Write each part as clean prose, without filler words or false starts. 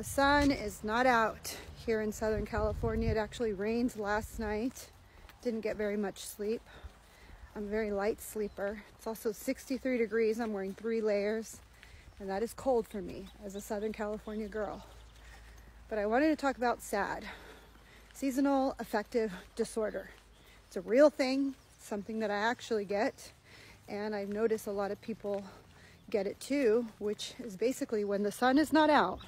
The sun is not out here in Southern California. It actually rained last night. Didn't get very much sleep. I'm a very light sleeper. It's also 63 degrees. I'm wearing 3 layers, and that is cold for me as a Southern California girl. But I wanted to talk about SAD, seasonal affective disorder. It's a real thing, something that I actually get, and I've noticed a lot of people get it too, which is basically when the sun is not out,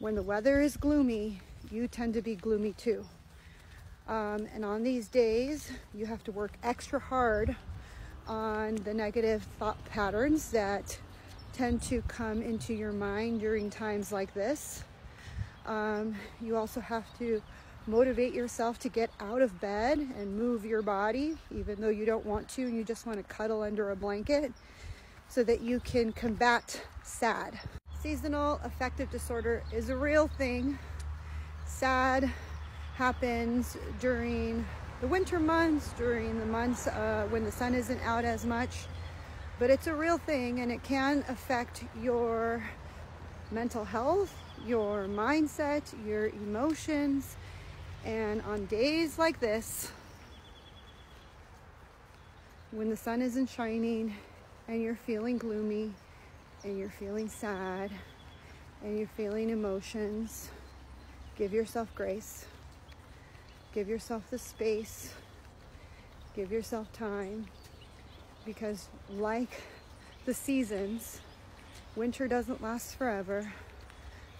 when the weather is gloomy, you tend to be gloomy too. And on these days, you have to work extra hard on the negative thought patterns that tend to come into your mind during times like this. You also have to motivate yourself to get out of bed and move your body, even though you don't want to and you just want to cuddle under a blanket, so that you can combat SAD. Seasonal affective disorder is a real thing. SAD happens during the winter months, during the months when the sun isn't out as much, but it's a real thing, and it can affect your mental health, your mindset, your emotions, and on days like this, when the sun isn't shining, and you're feeling gloomy, and you're feeling sad, and you're feeling emotions, give yourself grace. Give yourself the space. Give yourself time. Because like the seasons, winter doesn't last forever.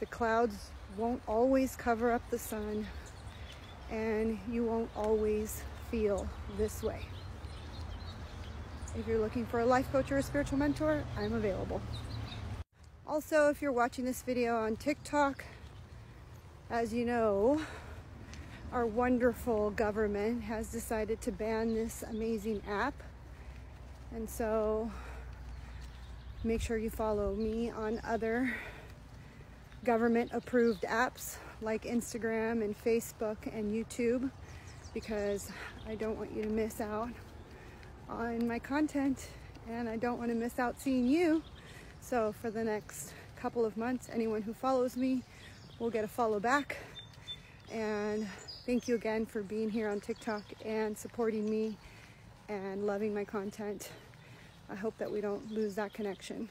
The clouds won't always cover up the sun, and you won't always feel this way. If you're looking for a life coach or a spiritual mentor, I'm available. Also, if you're watching this video on TikTok, as you know, our wonderful government has decided to ban this amazing app. And so make sure you follow me on other government-approved apps like Instagram and Facebook and YouTube, because I don't want you to miss out on my content, and I don't want to miss out seeing you. So for the next couple of months, anyone who follows me will get a follow back. And thank you again for being here on TikTok and supporting me and loving my content. I hope that we don't lose that connection.